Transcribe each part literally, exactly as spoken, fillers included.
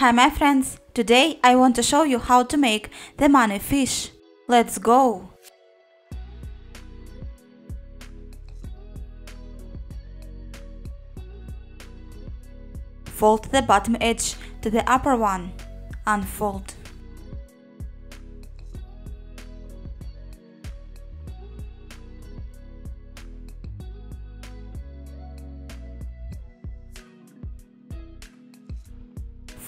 Hi my friends, today I want to show you how to make the money fish. Let's go! Fold the bottom edge to the upper one. Unfold.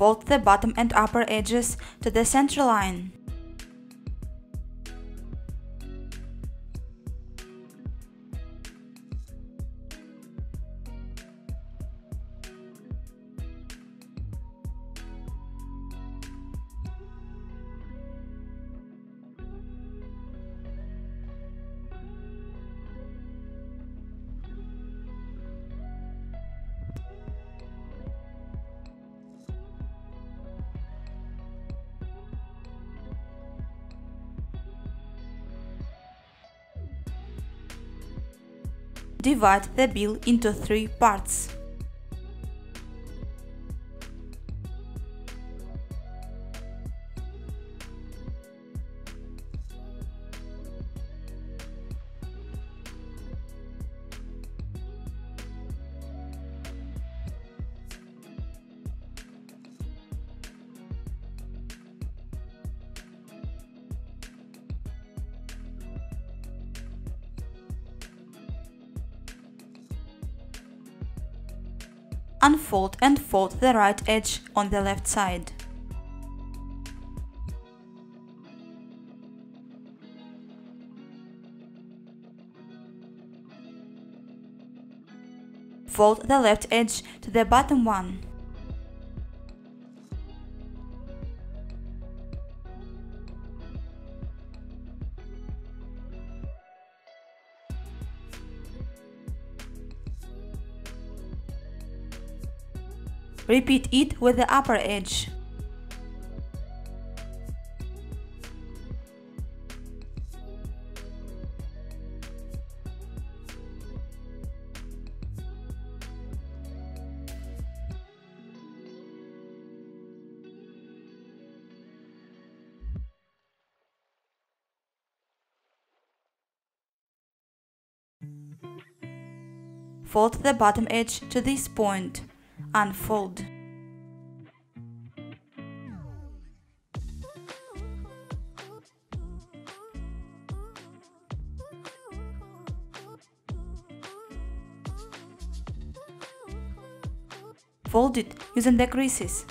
Fold the bottom and upper edges to the center line. Divide the bill into three parts. Unfold and fold the right edge on the left side. Fold the left edge to the bottom one. Repeat it with the upper edge. Fold the bottom edge to this point. Unfold. Fold it using the creases.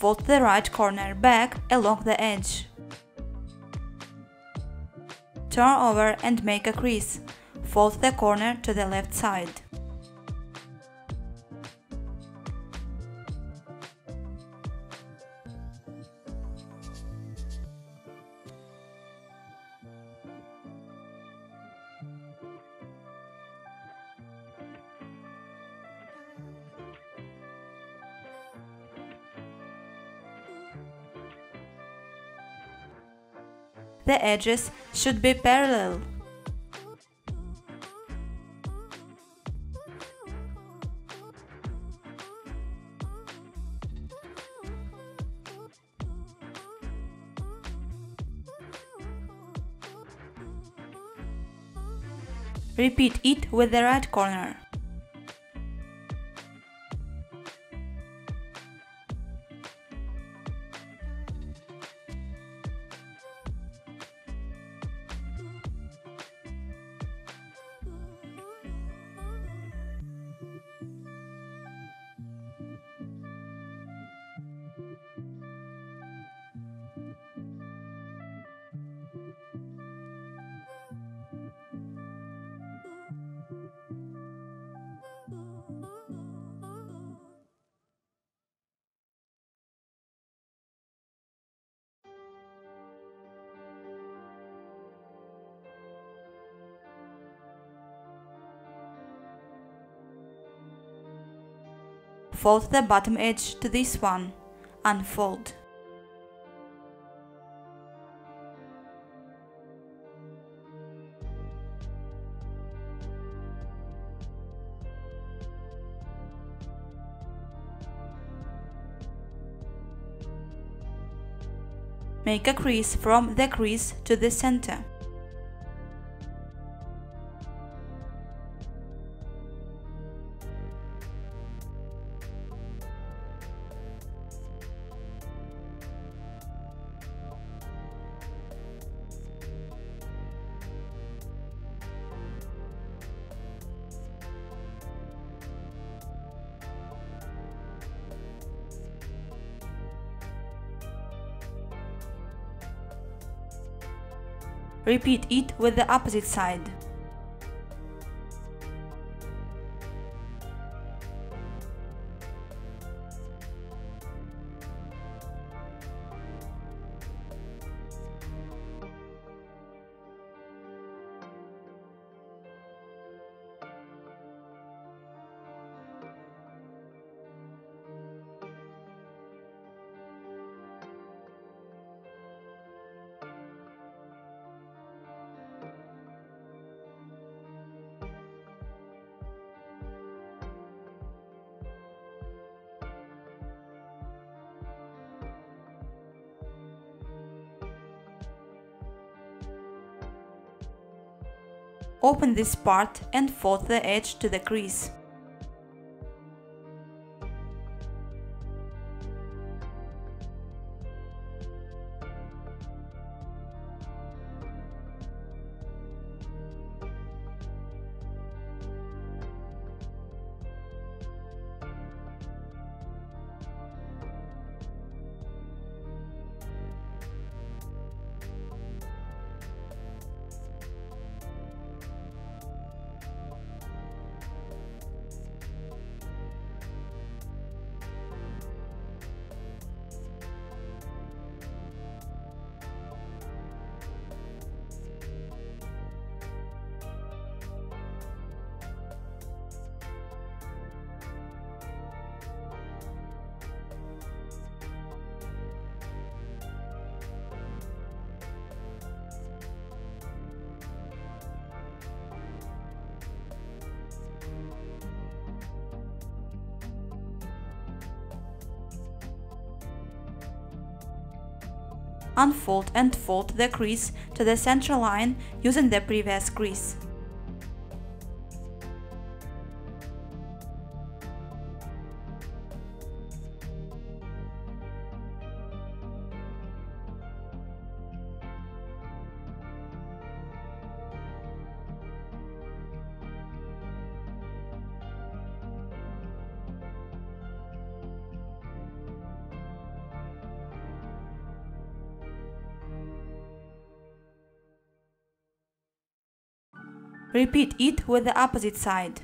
Fold the right corner back along the edge. Turn over and make a crease. Fold the corner to the left side. The edges should be parallel. Repeat it with the right corner. fold the bottom edge to this one, unfold. Make a crease from the crease to the center. Repeat it with the opposite side. Open this part and fold the edge to the crease. Unfold and fold the crease to the center line using the previous crease. Repeat it with the opposite side.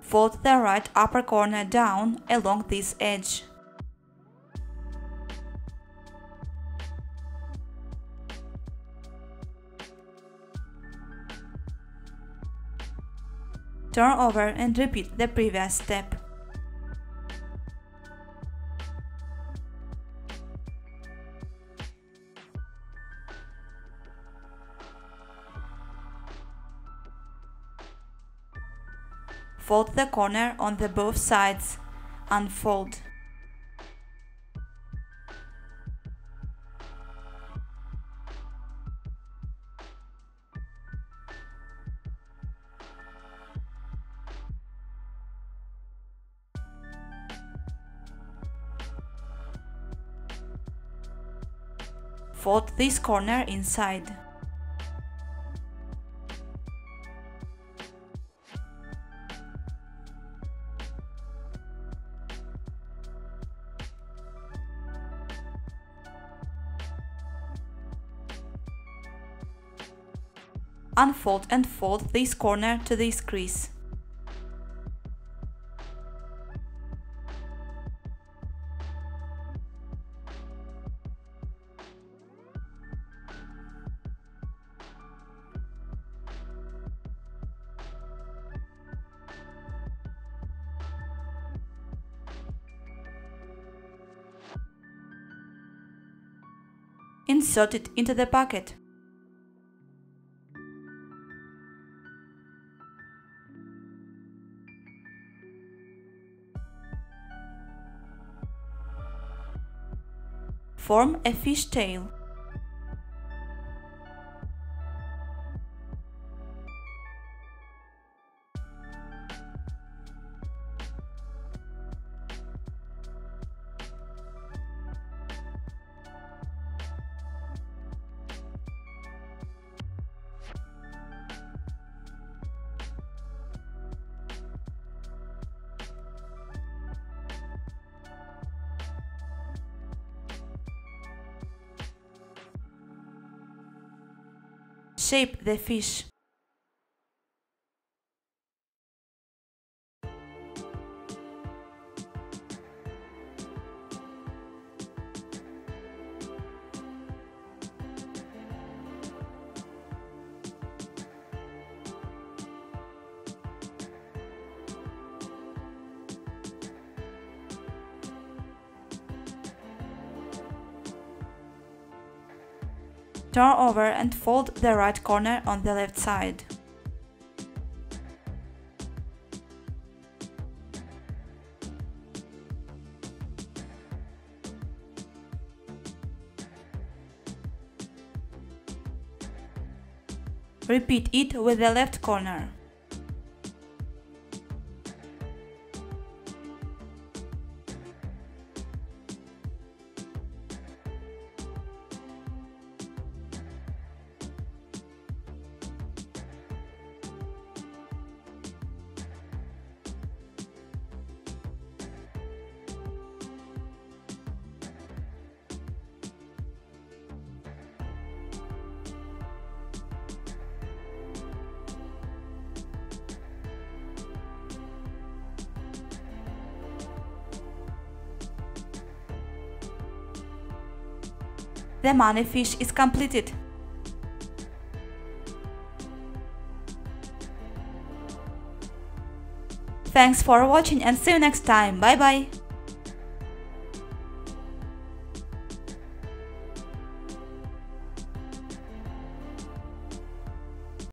Fold the right upper corner down along this edge. Turn over and repeat the previous step. Fold the corner on the both sides. Unfold. Fold this corner inside. Unfold and fold this corner to this crease. Insert it into the pocket. Form a fish tail. Shape the fish. Turn over and fold the right corner on the left side. Repeat it with the left corner. The money fish is completed. Thanks for watching and see you next time. Bye bye.